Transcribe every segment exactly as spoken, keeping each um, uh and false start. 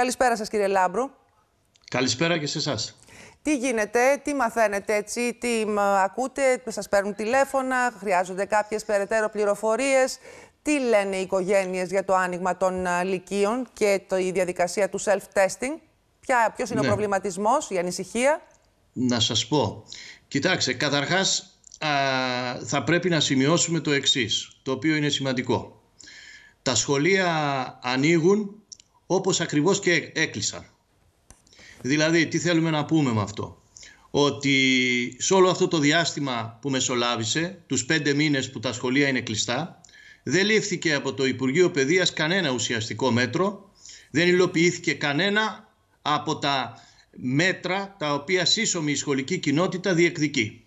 Καλησπέρα σας, κύριε Λάμπρου. Καλησπέρα και σε εσάς. Τι γίνεται, τι μαθαίνετε έτσι, τι ακούτε, σας παίρνουν τηλέφωνα, χρειάζονται κάποιες περαιτέρω πληροφορίες. Τι λένε οι οικογένειες για το άνοιγμα των λυκείων και η διαδικασία του self-testing. Ποιος είναι ναι. ο προβληματισμός, η ανησυχία. Να σας πω. Κοιτάξτε, καταρχάς α, θα πρέπει να σημειώσουμε το εξής, το οποίο είναι σημαντικό. Τα σχολεία ανοίγουν όπως ακριβώς και έκλεισαν. Δηλαδή, τι θέλουμε να πούμε με αυτό. Ότι σε όλο αυτό το διάστημα που μεσολάβησε, τους πέντε μήνες που τα σχολεία είναι κλειστά, δεν λήφθηκε από το Υπουργείο Παιδείας κανένα ουσιαστικό μέτρο, δεν υλοποιήθηκε κανένα από τα μέτρα τα οποία σύσσωμη η σχολική κοινότητα διεκδικεί.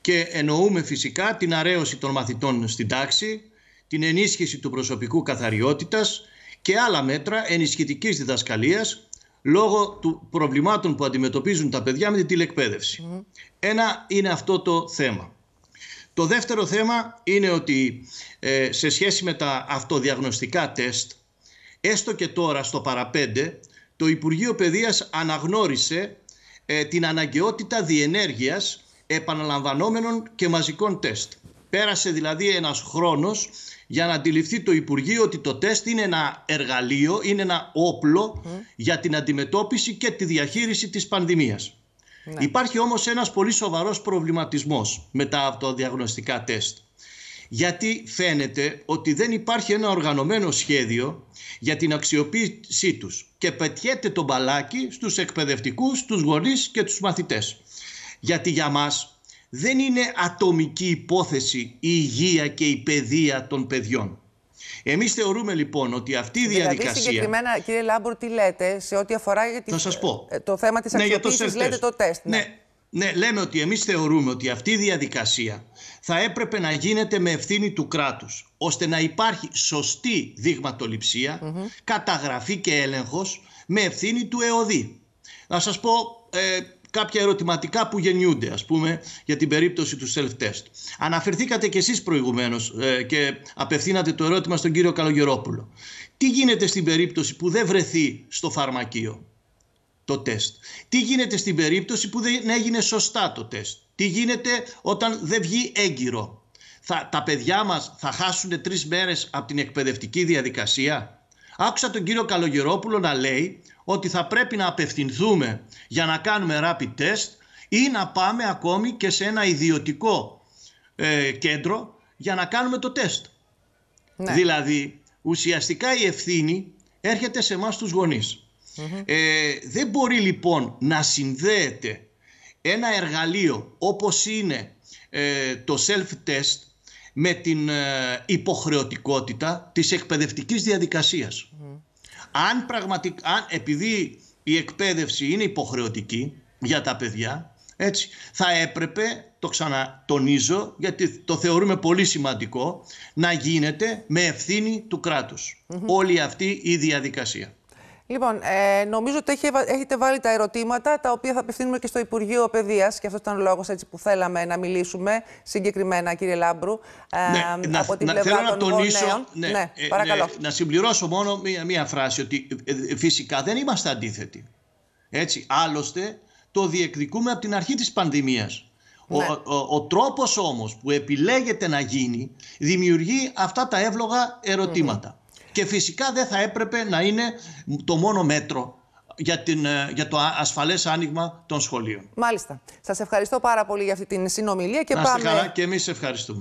Και εννοούμε φυσικά την αρέωση των μαθητών στην τάξη, την ενίσχυση του προσωπικού καθαριότητας και άλλα μέτρα ενισχυτικής διδασκαλίας λόγω του προβλημάτων που αντιμετωπίζουν τα παιδιά με την τηλεκπαίδευση. Mm. Ένα είναι αυτό το θέμα. Το δεύτερο θέμα είναι ότι ε, σε σχέση με τα αυτοδιαγνωστικά τεστ, έστω και τώρα στο παραπέντε, το Υπουργείο Παιδείας αναγνώρισε ε, την αναγκαιότητα διενέργειας επαναλαμβανόμενων και μαζικών τεστ. Πέρασε δηλαδή ένας χρόνος για να αντιληφθεί το Υπουργείο ότι το τεστ είναι ένα εργαλείο, είναι ένα όπλο mm. για την αντιμετώπιση και τη διαχείριση της πανδημίας. Ναι. Υπάρχει όμως ένας πολύ σοβαρός προβληματισμός με τα αυτοδιαγνωστικά τεστ. Γιατί φαίνεται ότι δεν υπάρχει ένα οργανωμένο σχέδιο για την αξιοποίησή τους και πετιέται το μπαλάκι στους εκπαιδευτικούς, τους γονείς και τους μαθητές. Γιατί για μας δεν είναι ατομική υπόθεση η υγεία και η παιδεία των παιδιών. Εμείς θεωρούμε λοιπόν ότι αυτή η διαδικασία... Δηλαδή συγκεκριμένα, κύριε Λάμπρου, τι λέτε σε ό,τι αφορά για τη... σας πω. το θέμα της αξιοποίησης, ναι, λέτε το τεστ. Ναι. Ναι. Ναι, λέμε ότι εμείς θεωρούμε ότι αυτή η διαδικασία θα έπρεπε να γίνεται με ευθύνη του κράτους, ώστε να υπάρχει σωστή δειγματοληψία, mm-hmm. καταγραφή και έλεγχος με ευθύνη του ΕΟΔΗ. Να σας πω ε, κάποια ερωτηματικά που γεννιούνται, ας πούμε, για την περίπτωση του self-test. Αναφερθήκατε κι εσείς προηγουμένως ε, και απευθύνατε το ερώτημα στον κύριο Καλογερόπουλο. Τι γίνεται στην περίπτωση που δεν βρεθεί στο φαρμακείο το τεστ? Τι γίνεται στην περίπτωση που δεν έγινε σωστά το τεστ? Τι γίνεται όταν δεν βγει έγκυρο? Θα, τα παιδιά μας θα χάσουν τρεις μέρες από την εκπαιδευτική διαδικασία? Άκουσα τον κύριο Καλογερόπουλο να λέει ότι θα πρέπει να απευθυνθούμε για να κάνουμε rapid test ή να πάμε ακόμη και σε ένα ιδιωτικό ε, κέντρο για να κάνουμε το τεστ. Ναι. Δηλαδή ουσιαστικά η ευθύνη έρχεται σε εμάς τους γονείς. Mm-hmm. Ε, δεν μπορεί λοιπόν να συνδέεται ένα εργαλείο όπως είναι ε, το self-test με την ε, υποχρεωτικότητα της εκπαιδευτικής διαδικασίας. Mm-hmm. Αν πραγματικά, αν, επειδή η εκπαίδευση είναι υποχρεωτική για τα παιδιά, έτσι, θα έπρεπε, το ξανατονίζω γιατί το θεωρούμε πολύ σημαντικό, να γίνεται με ευθύνη του κράτους mm-hmm. όλη αυτή η διαδικασία. Λοιπόν, ε, νομίζω ότι έχετε βάλει τα ερωτήματα τα οποία θα απευθύνουμε και στο Υπουργείο Παιδείας και αυτό ήταν ο λόγος έτσι που θέλαμε να μιλήσουμε συγκεκριμένα, κύριε Λάμπρου, ε, ναι, από την να, πλευρά θέλω των να τονίσω, νέων. Ναι, ναι, ε, παρακαλώ. Ναι, να συμπληρώσω μόνο μία, μία φράση ότι ε, ε, φυσικά δεν είμαστε αντίθετοι. Έτσι, άλλωστε το διεκδικούμε από την αρχή της πανδημίας. Ο, ναι. ο, ο, ο τρόπος όμως που επιλέγεται να γίνει δημιουργεί αυτά τα εύλογα ερωτήματα. Mm. Και φυσικά δεν θα έπρεπε να είναι το μόνο μέτρο για, την, για το ασφαλές άνοιγμα των σχολείων. Μάλιστα. Σας ευχαριστώ πάρα πολύ για αυτή την συνομιλία. Και να είστε πάμε... καλά, και εμείς ευχαριστούμε.